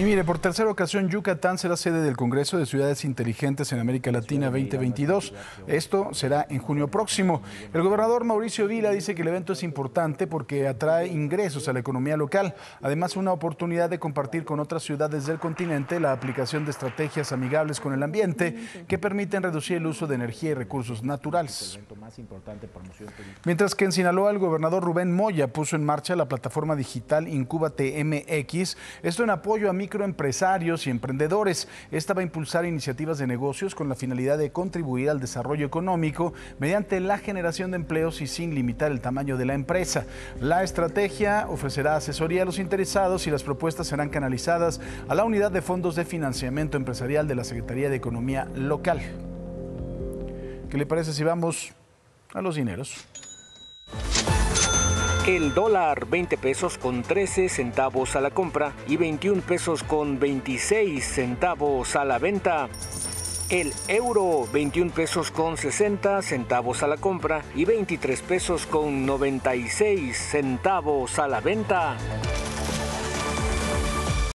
Y mire, por tercera ocasión, Yucatán será sede del Congreso de Ciudades Inteligentes en América Latina 2022. Esto será en junio próximo. El gobernador Mauricio Vila dice que el evento es importante porque atrae ingresos a la economía local. Además, una oportunidad de compartir con otras ciudades del continente la aplicación de estrategias amigables con el ambiente que permiten reducir el uso de energía y recursos naturales. Mientras que en Sinaloa, el gobernador Rubén Moya puso en marcha la plataforma digital Incúbate MX, esto en apoyo a microempresarios y emprendedores. Esta va a impulsar iniciativas de negocios con la finalidad de contribuir al desarrollo económico mediante la generación de empleos y sin limitar el tamaño de la empresa. La estrategia ofrecerá asesoría a los interesados y las propuestas serán canalizadas a la Unidad de Fondos de Financiamiento Empresarial de la Secretaría de Economía Local. ¿Qué le parece si vamos a los dineros? El dólar, 20 pesos con 13 centavos a la compra y 21 pesos con 26 centavos a la venta. El euro, 21 pesos con 60 centavos a la compra y 23 pesos con 96 centavos a la venta.